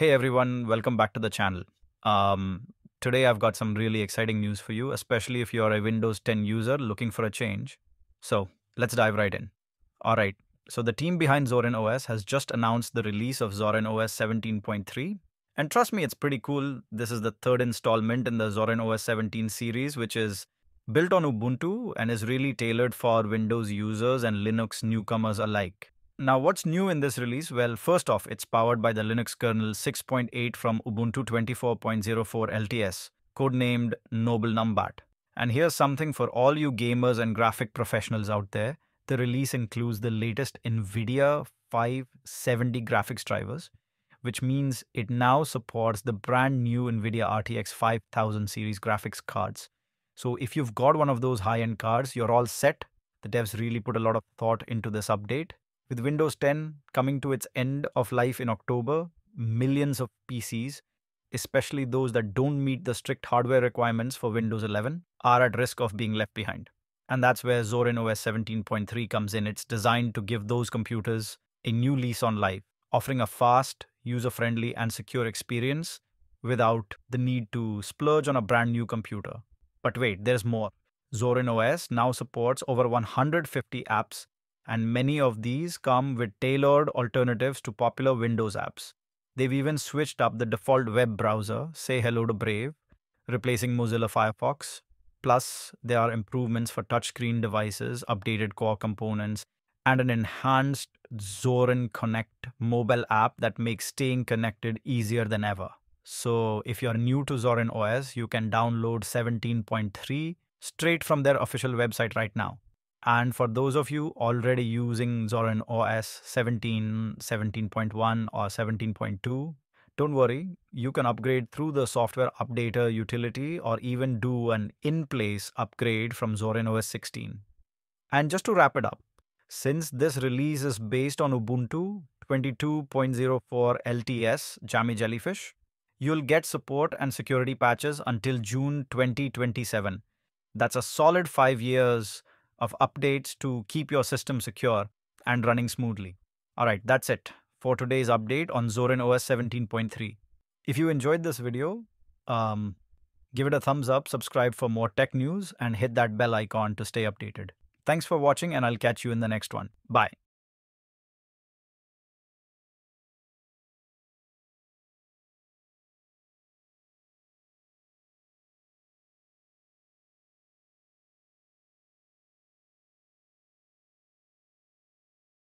Hey everyone, welcome back to the channel. Today I've got some really exciting news for you, especially if you're a Windows 10 user looking for a change. So let's dive right in. Alright, so the team behind Zorin OS has just announced the release of Zorin OS 17.3. And trust me, it's pretty cool. This is the third installment in the Zorin OS 17 series, which is built on Ubuntu and is really tailored for Windows users and Linux newcomers alike. Now, what's new in this release? Well, first off, it's powered by the Linux kernel 6.8 from Ubuntu 24.04 LTS, codenamed Noble Numbat. And here's something for all you gamers and graphic professionals out there. The release includes the latest NVIDIA 570 graphics drivers, which means it now supports the brand new NVIDIA RTX 5000 series graphics cards. So if you've got one of those high-end cards, you're all set. The devs really put a lot of thought into this update. With Windows 10 coming to its end of life in October, millions of PCs, especially those that don't meet the strict hardware requirements for Windows 11, are at risk of being left behind. And that's where Zorin OS 17.3 comes in. It's designed to give those computers a new lease on life, offering a fast, user-friendly, and secure experience without the need to splurge on a brand new computer. But wait, there's more. Zorin OS now supports over 150 apps, and many of these come with tailored alternatives to popular Windows apps. They've even switched up the default web browser, say hello to Brave, replacing Mozilla Firefox. Plus, there are improvements for touchscreen devices, updated core components, and an enhanced Zorin Connect mobile app that makes staying connected easier than ever. So if you're new to Zorin OS, you can download 17.3 straight from their official website right now. And for those of you already using Zorin OS 17, 17.1 or 17.2, don't worry, you can upgrade through the software updater utility or even do an in-place upgrade from Zorin OS 16. And just to wrap it up, since this release is based on Ubuntu 22.04 LTS Jammy Jellyfish, you'll get support and security patches until June 2027. That's a solid 5 years of updates to keep your system secure and running smoothly. Alright, that's it for today's update on Zorin OS 17.3. If you enjoyed this video, give it a thumbs up, subscribe for more tech news, and hit that bell icon to stay updated. Thanks for watching, and I'll catch you in the next one. Bye.